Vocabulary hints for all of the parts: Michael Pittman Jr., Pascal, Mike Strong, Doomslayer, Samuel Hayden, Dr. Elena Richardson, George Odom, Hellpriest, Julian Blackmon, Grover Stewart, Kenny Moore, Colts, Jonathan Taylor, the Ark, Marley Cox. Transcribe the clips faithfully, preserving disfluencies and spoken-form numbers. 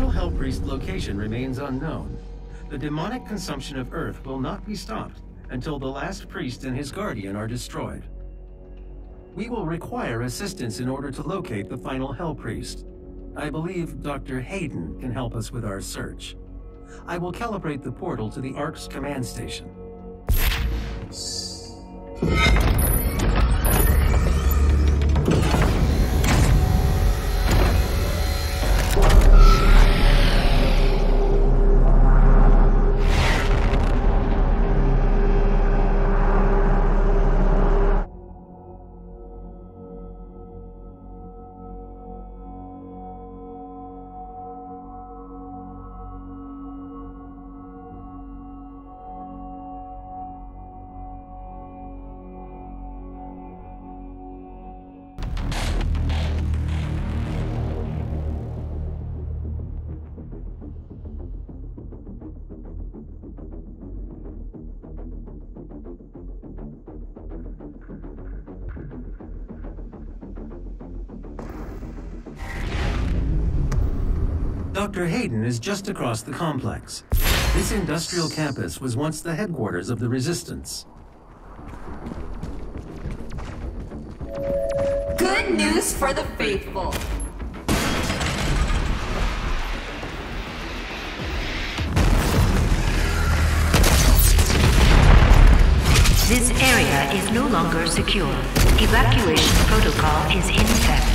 final Hellpriest location remains unknown. The demonic consumption of Earth will not be stopped until the last priest and his guardian are destroyed. We will require assistance in order to locate the final Hellpriest. I believe Doctor Hayden can help us with our search. I will calibrate the portal to the Ark's command station. Doctor Hayden is just across the complex. This industrial campus was once the headquarters of the Resistance. Good news for the faithful. This area is no longer secure. Evacuation protocol is in effect.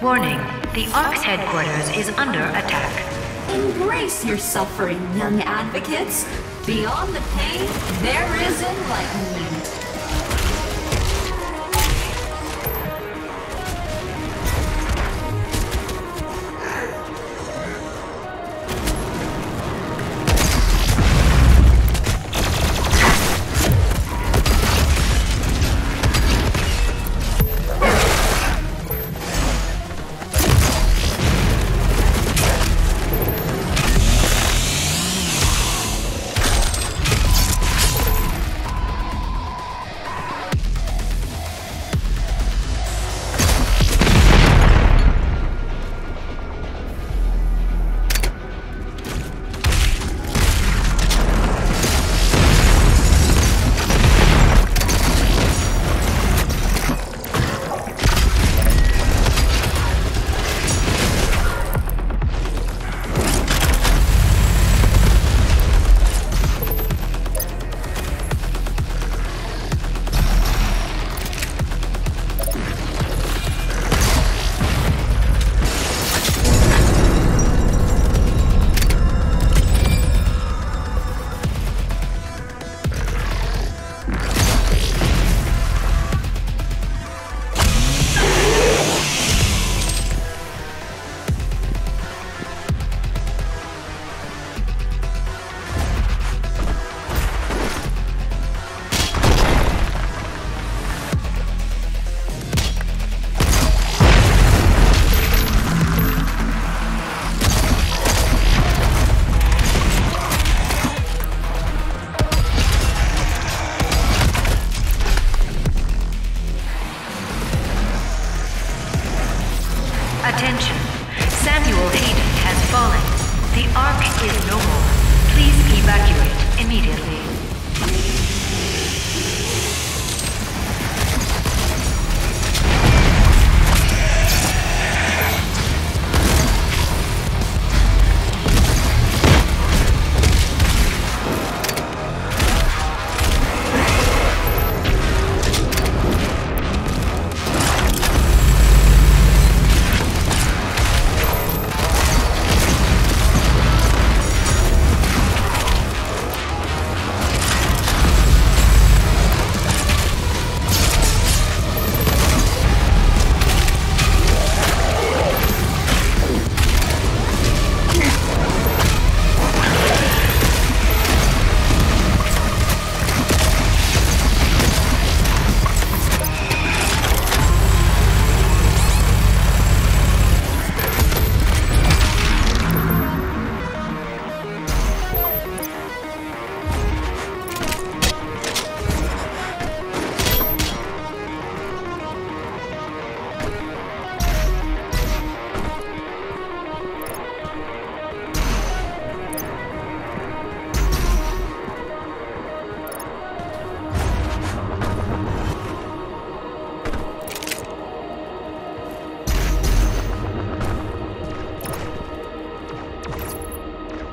Warning, the Ark's headquarters is under attack. Embrace your suffering, young advocates. Beyond the pain, there is enlightenment. Attention. Samuel Hayden has fallen. The Ark is no more. Please evacuate immediately.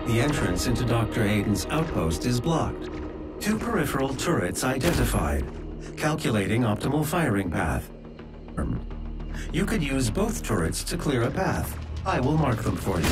The entrance into Doctor Hayden's outpost is blocked. Two peripheral turrets identified. Calculating optimal firing path. You could use both turrets to clear a path. I will mark them for you.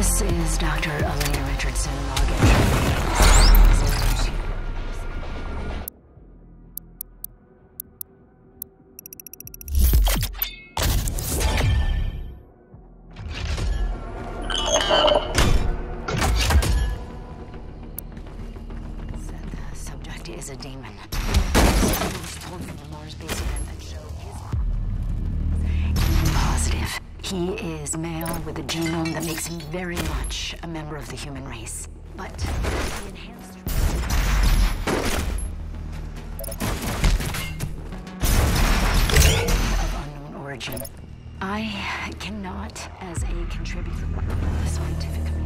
This is Doctor Elena Richardson, log entry. Said the subject is a demon. He was told from the Mars base event that showed his positive. He is male with a genome that makes him very much a member of the human race. But the enhanced... of unknown origin. I cannot, as a contributor to the scientific community...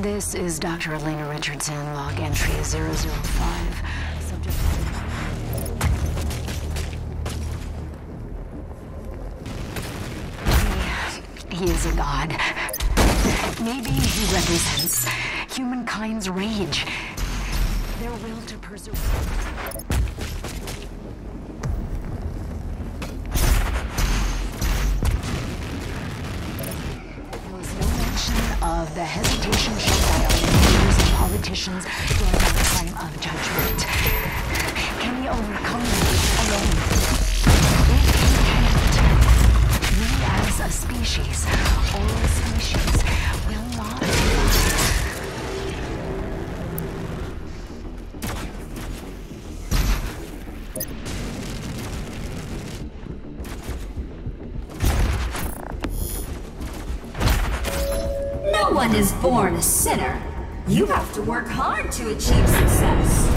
This is Doctor Elena Richardson, log entry zero zero five. Subject. He, he is a god. Maybe he represents humankind's rage, their will to preserve. Of the hesitation shown by our leaders and politicians during the time of judgment. Can we overcome this alone? If we can't, we as a species, all species, will not one is born a sinner. You have to work hard to achieve success.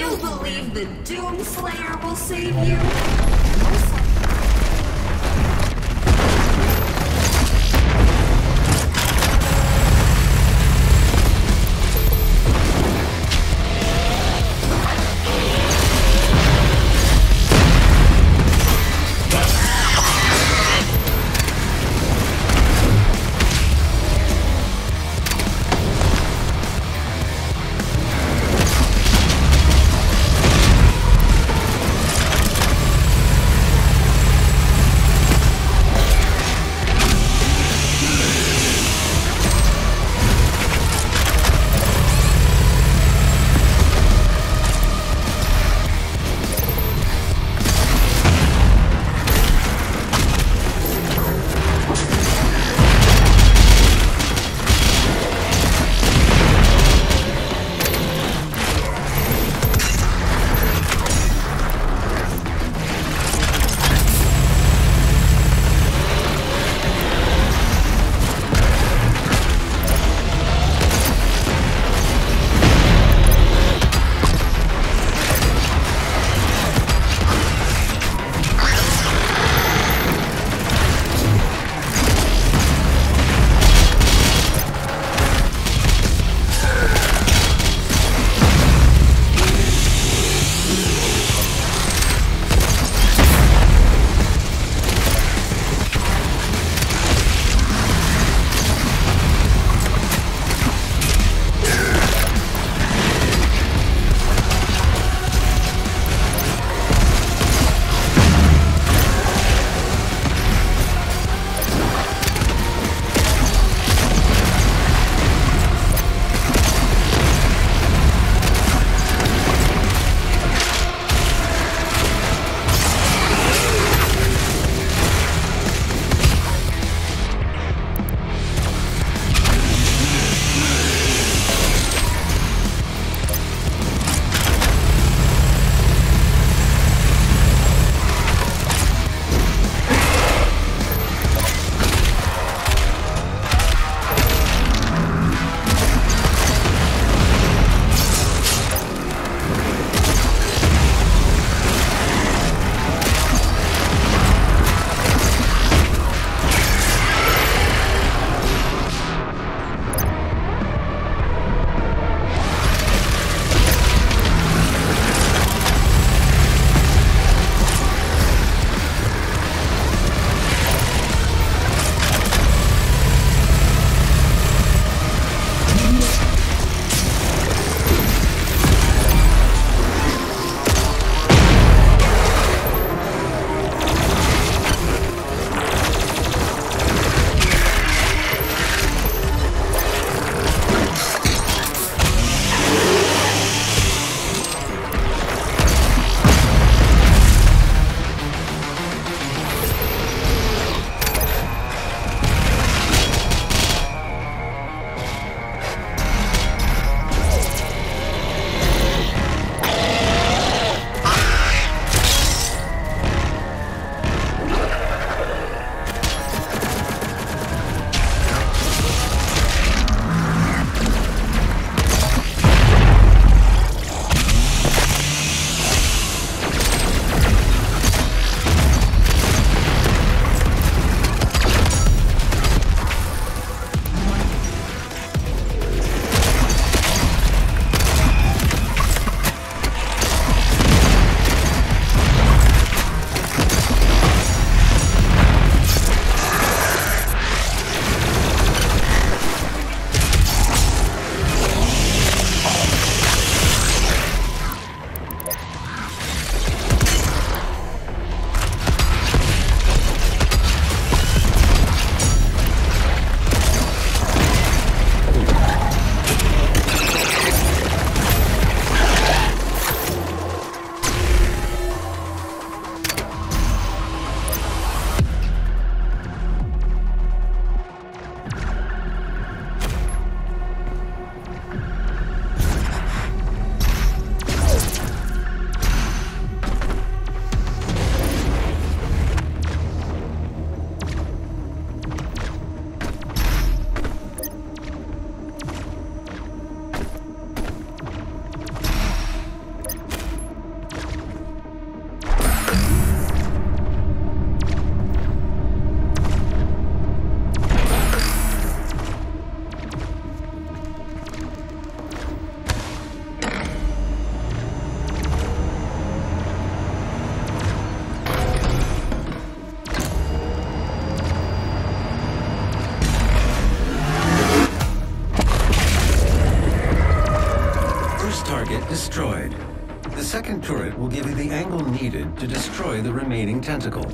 You believe the Doomslayer will save you? get destroyed. The second turret will give you the angle needed to destroy the remaining tentacle.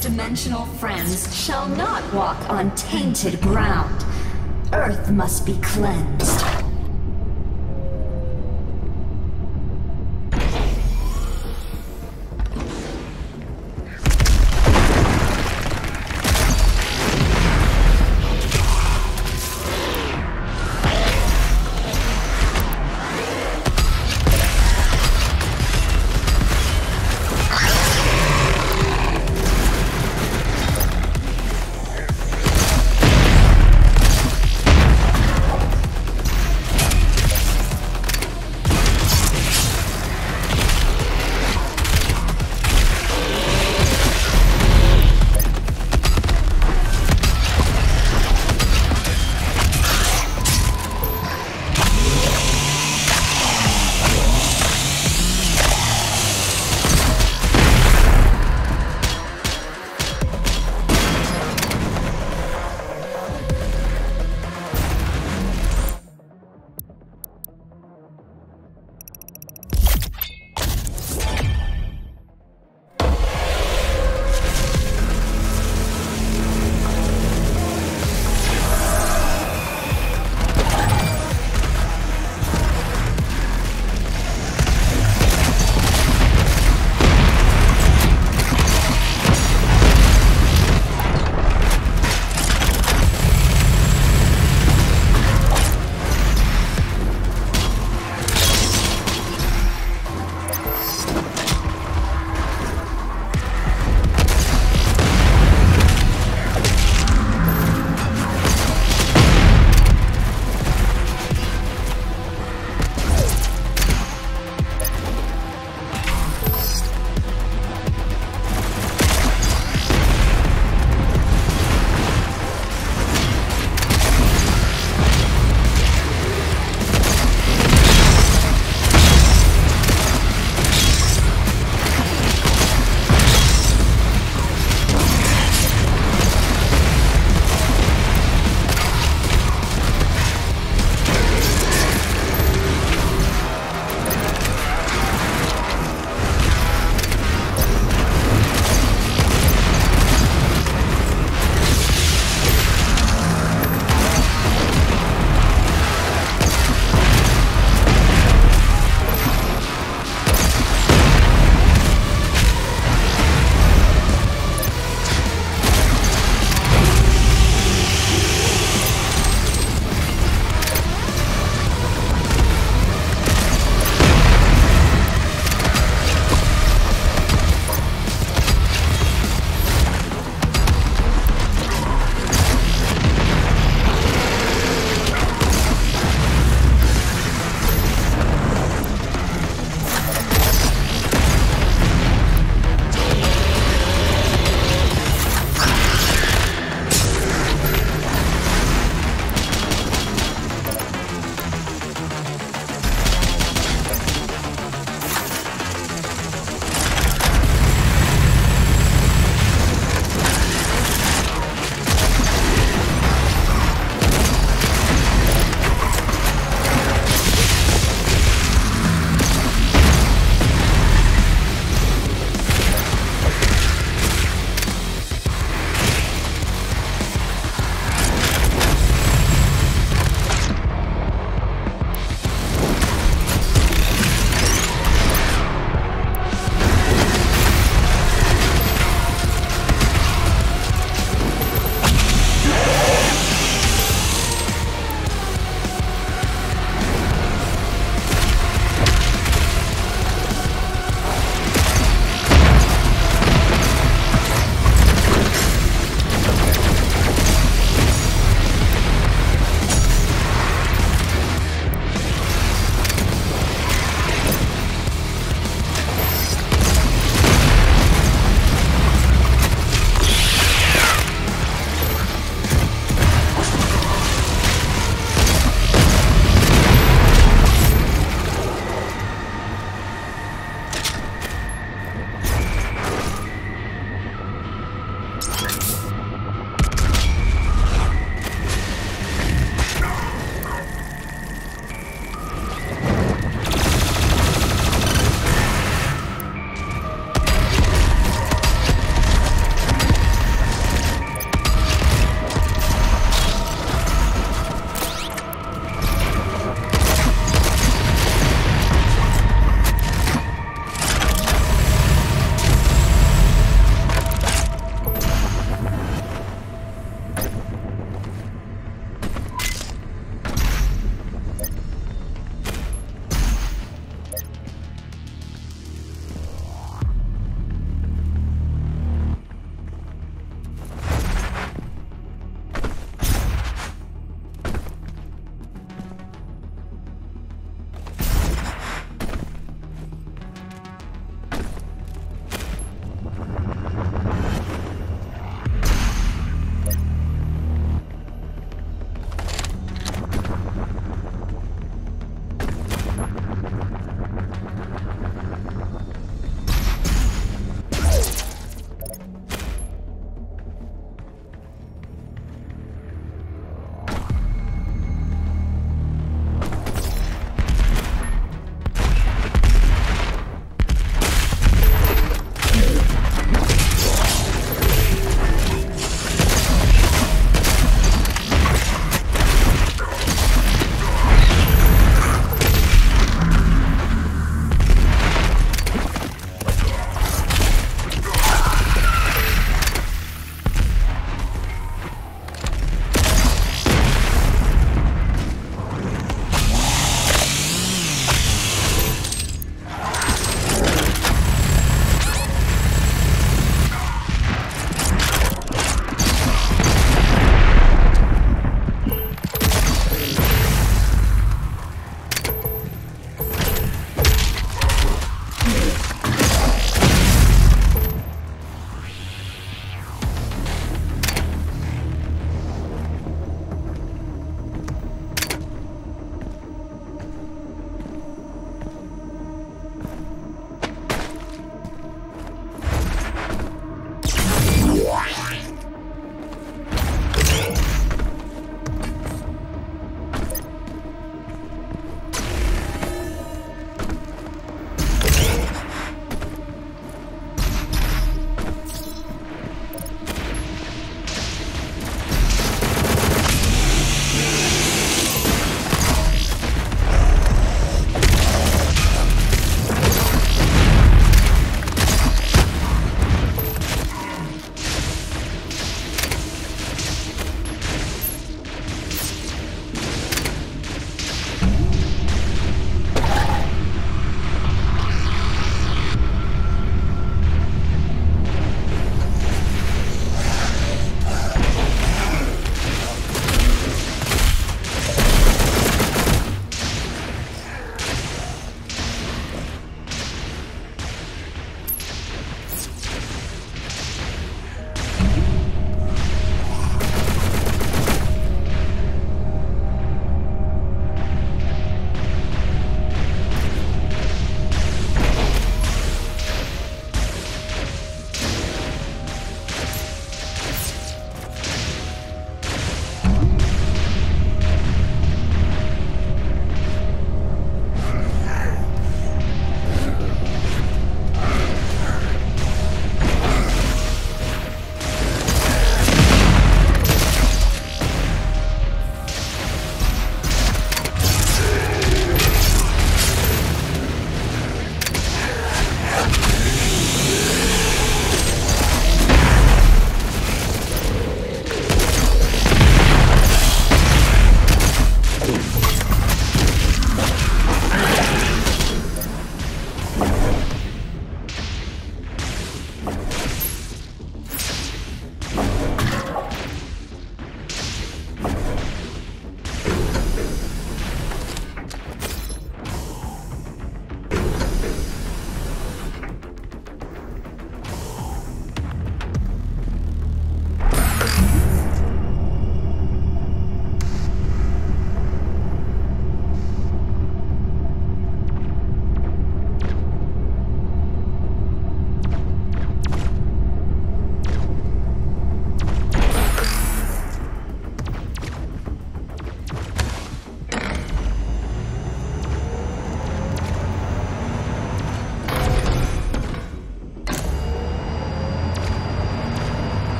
Dimensional friends shall not walk on tainted ground. Earth must be cleansed.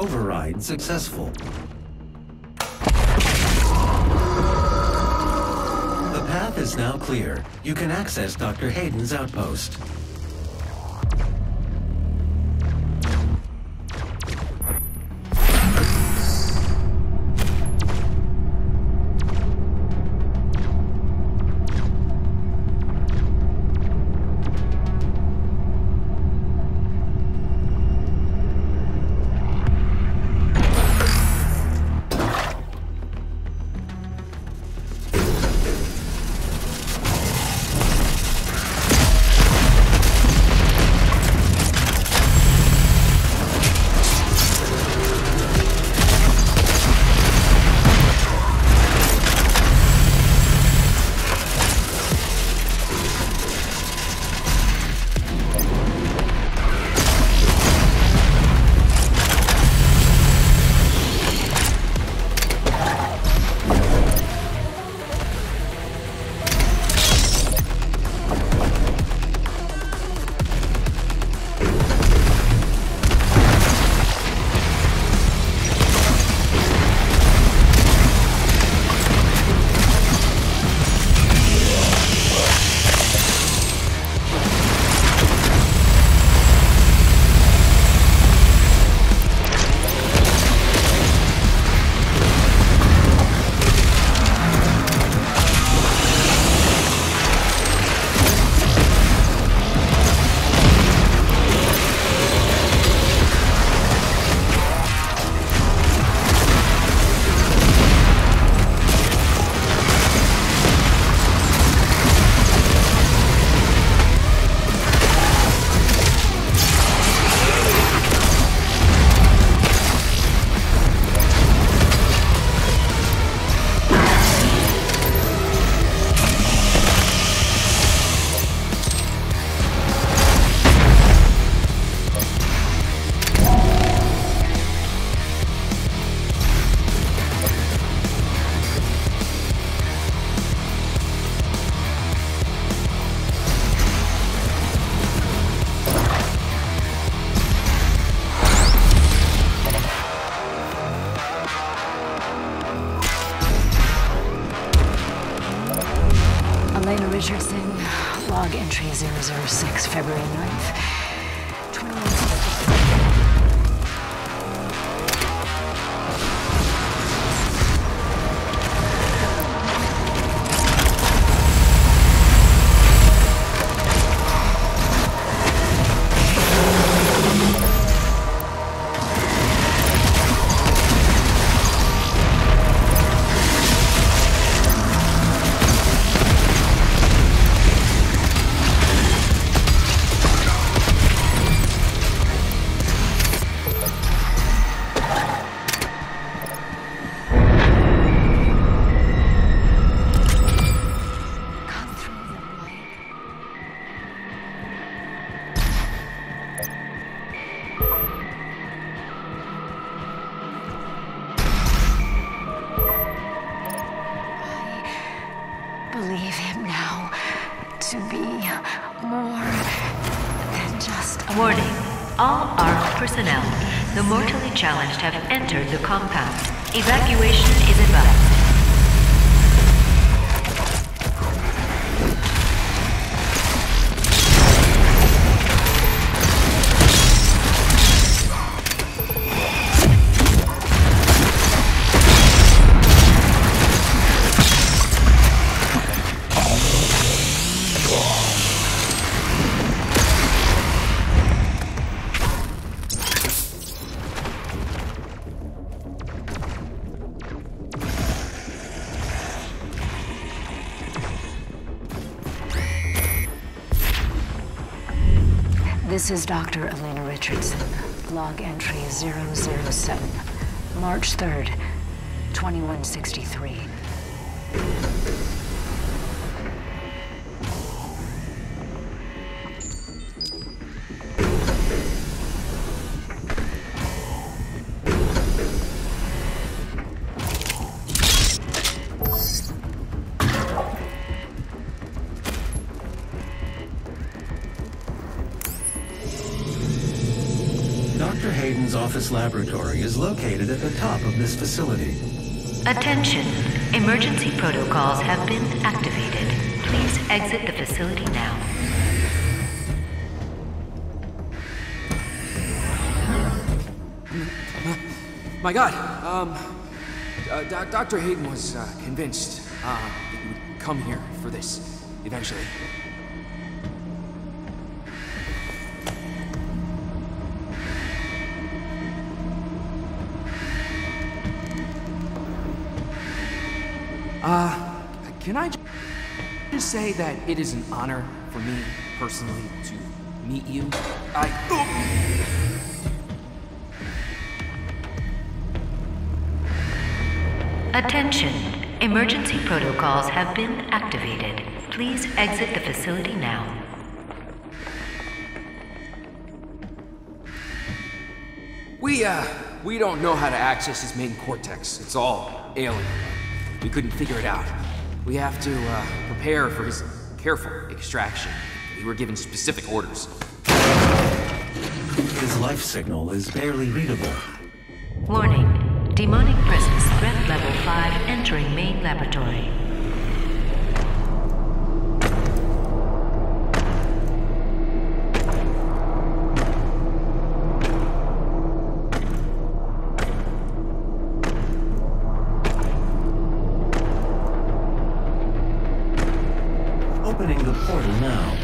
Override successful. The path is now clear. You can access Doctor Hayden's outpost. Elena Richardson, log entry zero zero six, February ninth, twenty nineteen. Believe him now to be more than just a warning. All Ark personnel, the mortally challenged, have entered the compound. Evacuation is advised. This is Doctor Elena Richardson, log entry zero zero seven, March third, twenty-one sixty-three. Doctor Doctor Hayden's office laboratory is located at the top of this facility. Attention! Emergency protocols have been activated. Please exit the facility now. My God, um, uh, doc Doctor Hayden was uh, convinced uh, that you would come here for this, eventually. Uh, can I just say that it is an honor for me, personally, to meet you? I... Oh. Attention! Emergency protocols have been activated. Please exit the facility now. We, uh, we don't know how to access his main cortex. It's all alien. We couldn't figure it out. We have to, uh, prepare for his careful extraction. We were given specific orders. His life signal is barely readable. Warning. Demonic presence threat level five entering main laboratory. Opening the portal now.